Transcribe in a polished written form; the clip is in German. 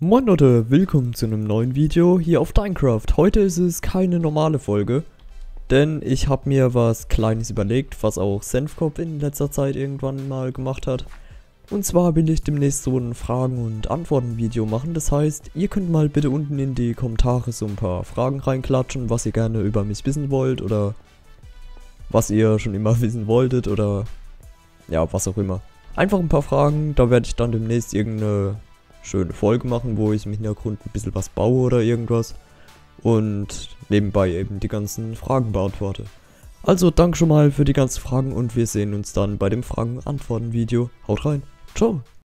Moin Leute, willkommen zu einem neuen Video hier auf DeinCraft. Heute ist es keine normale Folge, denn ich habe mir was Kleines überlegt, was auch Senfkopf in letzter Zeit irgendwann mal gemacht hat. Und zwar will ich demnächst so ein Fragen- und Antworten-Video machen, das heißt, ihr könnt mal bitte unten in die Kommentare so ein paar Fragen reinklatschen, was ihr gerne über mich wissen wollt oder was ihr schon immer wissen wolltet oder ja, was auch immer. Einfach ein paar Fragen, da werde ich dann demnächst irgendeine schöne Folge machen, wo ich im Hintergrund ein bisschen was baue oder irgendwas und nebenbei eben die ganzen Fragen beantworte. Also danke schon mal für die ganzen Fragen und wir sehen uns dann bei dem Fragen-Antworten-Video. Haut rein, ciao!